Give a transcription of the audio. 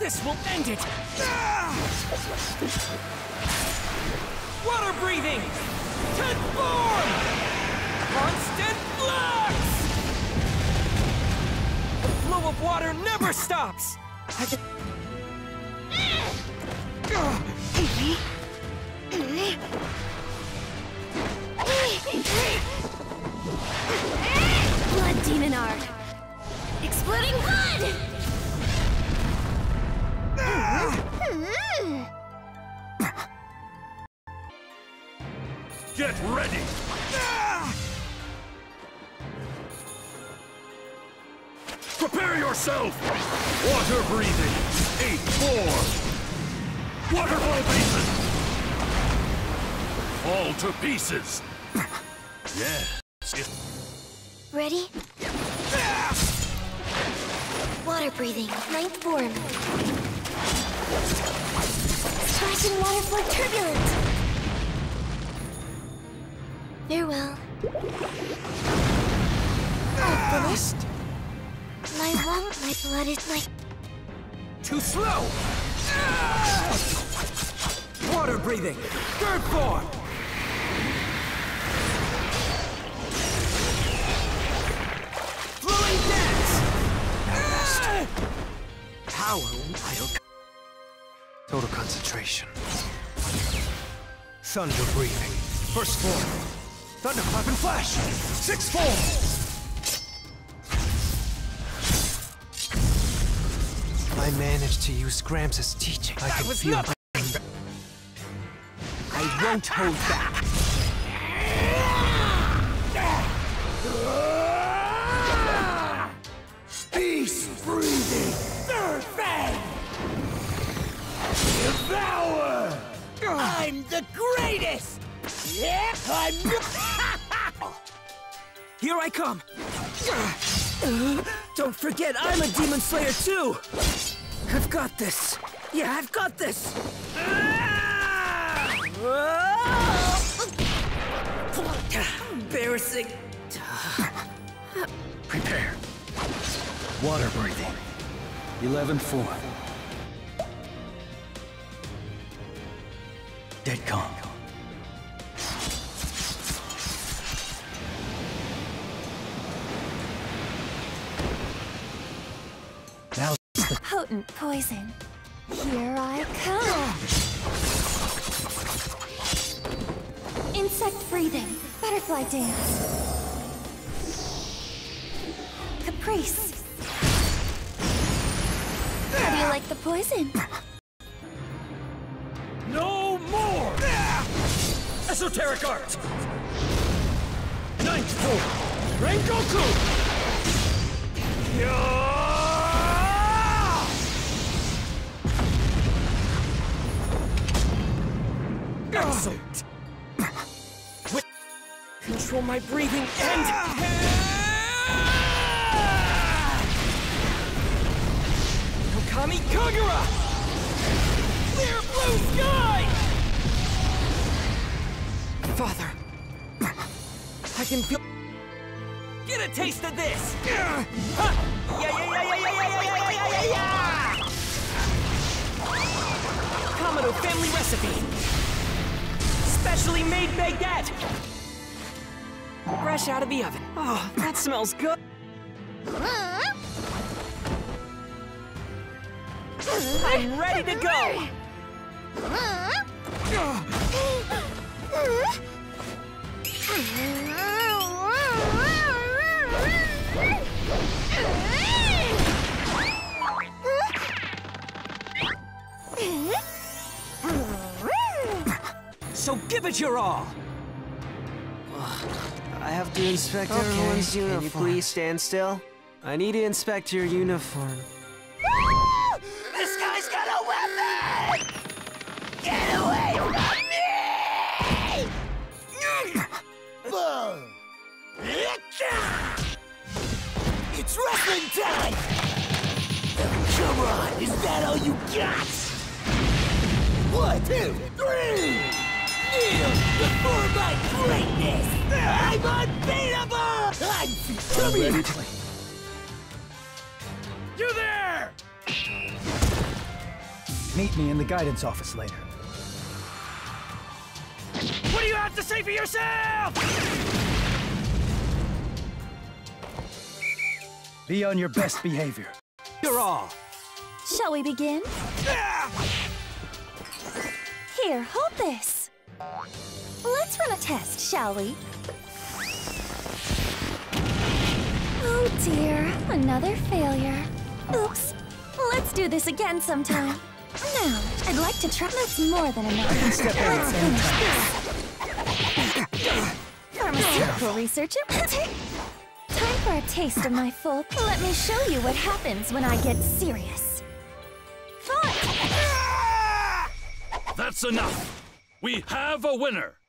This will end it! Water breathing! Transform! Constant flux! The flow of water never stops! I can... Blood Demon Art! Exploding blood! Get ready! Prepare yourself! Water breathing! 8-4! Waterfall basin! Fall to pieces! Yeah. Ready? Water breathing, ninth form. Splashing water for turbulence. Farewell. All finished. My blood is like... Too slow! Water breathing, third form. Flowing dance! Power, total concentration. Thunder breathing, first form. Thunderclap and flash, 6-4. I managed to use Gramps' teaching. I can feel nothing. I won't hold back. Beast breathing, third fang. Devour! I'm the greatest! Yeah, I'm... Here I come! Don't forget, I'm a Demon Slayer too! I've got this! Yeah, I've got this! Embarrassing! Prepare. Water breathing. 11-4. Dead calm. Now potent poison. Here I come. Insect breathing. Butterfly dance. Caprice. How do you like the poison? No more! Esoteric art! Ninth form! Rengoku! Excellent! Control my breathing and... Yokami Kagura! Clear blue sky! Father, I can feel... Get a taste of this! Yeah, yeah! Kamado family recipe! Specially made baguette! Fresh out of the oven. Oh, that smells good! I'm ready to go! So give it your all! I have to inspect everyone's uniform. Can you please stand still? I need to inspect your uniform. This guy's got a weapon! Get away from me! It's wrestling time! Come on, is that all you got? 1, 2, 3! Kneel before my greatness! I'm unbeatable! I'm ready to play. You there! Meet me in the guidance office later. What do you have to say for yourself? Be on your best behavior. You're all. Shall we begin? Here, hold this. Let's run a test, shall we? Oh dear, another failure. Oops. Let's do this again sometime. Now, I'd like to try. That's more than enough. Let's finish this. Pharmaceutical researcher. Time for a taste of my full. Let me show you what happens when I get serious. Fight! That's enough. We have a winner.